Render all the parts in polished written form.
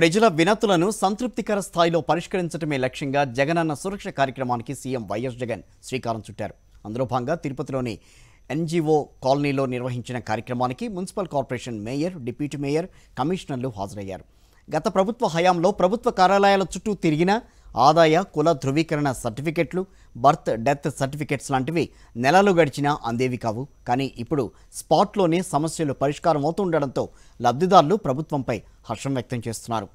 ప్రజల వినతులను సంతృప్తికర స్థాయిలో పరిష్కరించడమే లక్ష్యంగా జగనన్న సురక్ష కార్యక్రమానికి సీఎం వైఎస్ జగన్ శ్రీకారం చుట్టారు। అందులో భాగంగా తిరుపతిలోని ఎన్జీఓ కాలనీలో నిర్వహించిన కార్యక్రమానికి municipal corporation mayor, deputy mayor, కమిషనర్లు హాజరయ్యారు। గత ప్రభుత్వ హయాంలో ప్రభుత్వ కార్యాలయాల చుట్టూ తిరిగిన ఆదాయ, కుల ధృవీకరణ సర్టిఫికెట్లు, బర్త్, డెత్ సర్టిఫికెట్స్ లాంటివి నెలలు గడిచినా అందేవి కావు। కానీ ఇప్పుడు స్పాట్లోనే సమస్యలు పరిష్కారం అవుతుండడంతో లబ్ధిదారులు ప్రభుత్వంపై హర్షం వ్యక్తం చేస్తున్నారు।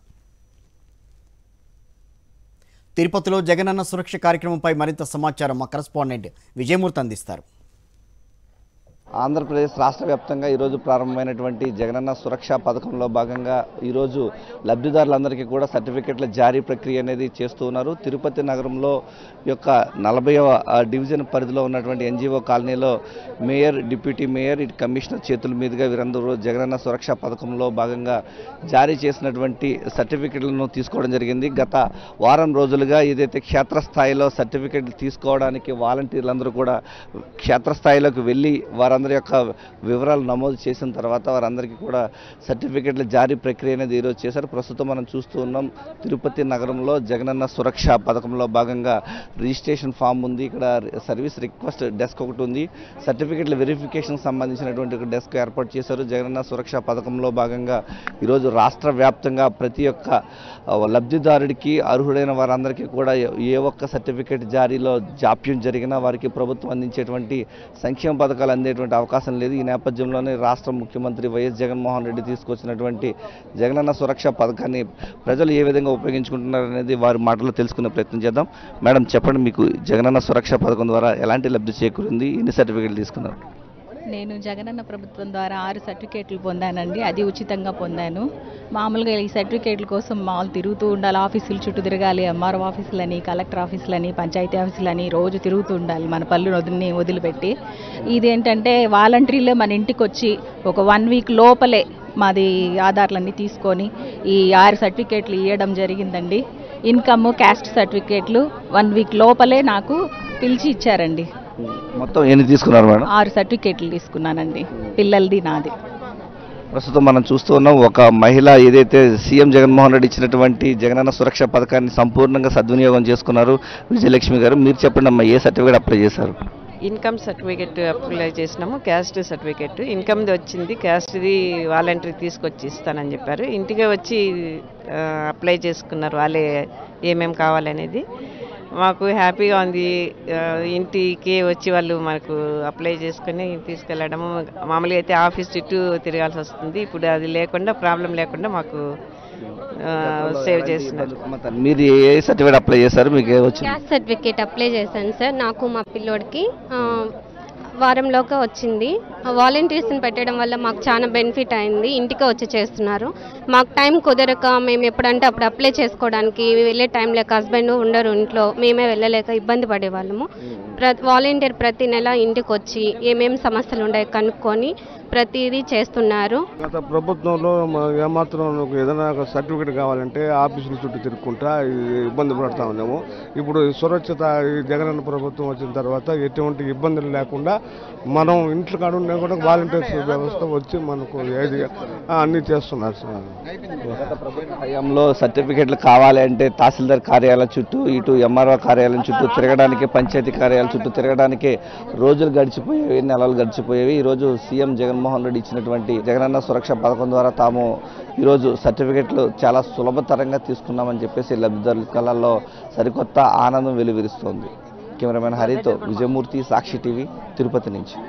తిరుపతిలో జగనన్న సురక్ష కార్యక్రమంపై మరింత సమాచారం మా కరెస్పాండెంట్ విజయమూర్తి అందిస్తారు। ఆంధ్రప్రదేశ్ రాష్ట్ర వ్యాప్తంగా ఈరోజు ప్రారంభమైనటువంటి జగనన్న సురక్ష పథకంలో భాగంగా ఈరోజు లబ్ధిదారులందరికీ కూడా సర్టిఫికెట్ల జారీ ప్రక్రియ అనేది చేస్తూ ఉన్నారు। తిరుపతి నగరంలో యొక్క 40వ డివిజన్ పరిధిలో ఉన్నటువంటి ఎన్జిఓ కాలనీలో మేయర్, డిప్యూటీ మేయర్, ఇటు కమిషనర్ చేతుల మీదుగా వీరందరూ జగనన్న సురక్ష పథకంలో భాగంగా జారీ చేసినటువంటి సర్టిఫికెట్లను తీసుకోవడం జరిగింది। గత వారం రోజులుగా ఏదైతే క్షేత్రస్థాయిలో సర్టిఫికెట్లు తీసుకోవడానికి వాలంటీర్లందరూ కూడా క్షేత్రస్థాయిలోకి వెళ్ళి వారందరి యొక్క వివరాలు నమోదు చేసిన తర్వాత వారందరికీ కూడా సర్టిఫికెట్ల జారీ ప్రక్రియ అనేది ఈరోజు చేశారు। ప్రస్తుతం మనం చూస్తూ ఉన్నాం తిరుపతి నగరంలో జగనన్న సురక్ష పథకంలో భాగంగా రిజిస్ట్రేషన్ ఫామ్ ఉంది, ఇక్కడ సర్వీస్ రిక్వెస్ట్ డెస్క్ ఒకటి ఉంది, సర్టిఫికెట్ల వెరిఫికేషన్ సంబంధించినటువంటి ఒక డెస్క్ ఏర్పాటు చేశారు। జగనన్న సురక్ష పథకంలో భాగంగా ఈరోజు రాష్ట్ర వ్యాప్తంగా ప్రతి ఒక్క లబ్ధిదారుడికి, అర్హుడైన వారందరికీ కూడా ఏ ఒక్క సర్టిఫికెట్ జారీలో జాప్యం జరిగినా వారికి ప్రభుత్వం అందించేటువంటి సంక్షేమ పథకాలు అందేటువంటి అవకాశం లేదు। ఈ నేపథ్యంలోనే రాష్ట్ర ముఖ్యమంత్రి వైఎస్ జగన్మోహన్ రెడ్డి తీసుకొచ్చినటువంటి జగనన్న సురక్ష పథకాన్ని ప్రజలు ఏ విధంగా ఉపయోగించుకుంటున్నారు అనేది వారి మాటల్లో తెలుసుకునే ప్రయత్నం చేద్దాం। మేడం, చెప్పండి, మీకు జగనన్న సురక్ష పథకం ద్వారా ఎలాంటి లబ్ధి చేకూరింది, ఎన్ని సర్టిఫికెట్లు తీసుకున్నారు? నేను జగనన్న ప్రభుత్వం ద్వారా 6 సర్టిఫికేట్లు పొందానండి, అది ఉచితంగా పొందాను। మామూలుగా ఈ సర్టిఫికేట్ల కోసం మామూలు తిరుగుతూ ఉండాలి, ఆఫీసులు చుట్టూ తిరగాలి, ఎంఆర్ఓ ఆఫీసులని, కలెక్టర్ ఆఫీసులని, పంచాయతీ ఆఫీసులని రోజు తిరుగుతూ ఉండాలి మన పళ్ళు వదిలిపెట్టి। ఇదేంటంటే వాలంటీర్లే మన ఇంటికి వచ్చి ఒక 1 వీక్ లోపలే మాది ఆధార్లన్నీ తీసుకొని ఈ 6 సర్టిఫికేట్లు ఇవ్వడం జరిగిందండి। ఇన్కమ్, క్యాస్ట్ సర్టిఫికేట్లు 1 వీక్ లోపలే నాకు పిలిచి ఇచ్చారండి। మొత్తం ఎన్ని తీసుకున్నారు మేడం? 6 సర్టిఫికేట్లు తీసుకున్నానండి, పిల్లలది నాది। ప్రస్తుతం మనం చూస్తూ ఉన్నాం ఒక మహిళ ఏదైతే సీఎం జగన్మోహన్ రెడ్డి ఇచ్చినటువంటి జగనన్న సురక్ష పథకాన్ని సంపూర్ణంగా సద్వినియోగం చేసుకున్నారు। విజయలక్ష్మి గారు, మీరు చెప్పండి అమ్మా, ఏ సర్టిఫికేట్ అప్లై చేశారు? ఇన్కమ్ సర్టిఫికేట్ అప్లై చేసినాము, క్యాస్ట్ సర్టిఫికేట్ ఇన్కమ్ది వచ్చింది, క్యాస్ట్ది వాలంటీర్ తీసుకొచ్చి ఇస్తానని చెప్పారు। ఇంటికి వచ్చి అప్లై చేసుకున్నారు వాళ్ళే ఏమేమి కావాలనేది। మాకు హ్యాపీగా ఉంది, ఇంటికి వచ్చి వాళ్ళు మాకు అప్లై చేసుకుని తీసుకెళ్ళడము। మామూలుగా అయితే ఆఫీస్ చుట్టూ తిరగాల్సి వస్తుంది, ఇప్పుడు అది లేకుండా, ప్రాబ్లం లేకుండా మాకు సేవ్ చేస్తున్నారు। మీరు ఏ సర్టిఫికేట్ అప్లై చేశారు? మీకు క్యాస్ట్ సర్టిఫికేట్ అప్లై చేశాను సార్, నాకు మా పిల్లోడికి వారంలోగా వచ్చింది। వాలంటీర్స్ని పెట్టడం వల్ల మాకు చాలా బెనిఫిట్ అయింది, ఇంటికే వచ్చి చేస్తున్నారు। మాకు టైం కుదరక మేము ఎప్పుడంటే అప్పుడు అప్లై చేసుకోవడానికి వెళ్ళే టైం లేక, హస్బెండ్ ఉండరు ఇంట్లో, మేమే వెళ్ళలేక ఇబ్బంది పడేవాళ్ళము। వాలంటీర్ ప్రతి నెల ఇంటికి వచ్చి ఏమేమి సమస్యలు ఉన్నాయో కనుక్కొని ప్రతిదీ చేస్తున్నారు। గత ప్రభుత్వంలో ఏమాత్రం ఏదైనా సర్టిఫికేట్ కావాలంటే ఆఫీసులు చుట్టూ తిరుగుకుంటా ఇబ్బంది పడుతూ ఉన్నాము। ఇప్పుడు సురక్షిత జగనన్న ప్రభుత్వం వచ్చిన తర్వాత ఎటువంటి ఇబ్బందులు లేకుండా మనం ఇంట్లో కాడ ఉన్నా కూడా వాలంటీర్స్ వ్యవస్థ వచ్చి మనకు ఏది అన్నీ చేస్తున్నారు సార్। గత ప్రభుత్వ హయాంలో సర్టిఫికేట్లు కావాలంటే తహసీల్దార్ కార్యాలయం చుట్టూ, ఇటు ఎంఆర్ఓ కార్యాలయం చుట్టూ తిరగడానికి, పంచాయతీ కార్యాలయం చుట్టూ తిరగడానికి రోజులు గడిచిపోయేవి, నెలలు గడిచిపోయేవి। ఈరోజు సీఎం జగన్మోహన్ రెడ్డి ఇచ్చినటువంటి జగనన్న సురక్ష పథకం ద్వారా తాము ఈరోజు సర్టిఫికెట్లు చాలా సులభతరంగా తీసుకున్నామని చెప్పేసి లబ్ధిదారుల కళల్లో సరికొత్త ఆనందం వెలువరిస్తోంది। కెమెరామెన్ హరితో విజయమూర్తి, సాక్షి టీవీ, తిరుపతి నుంచి।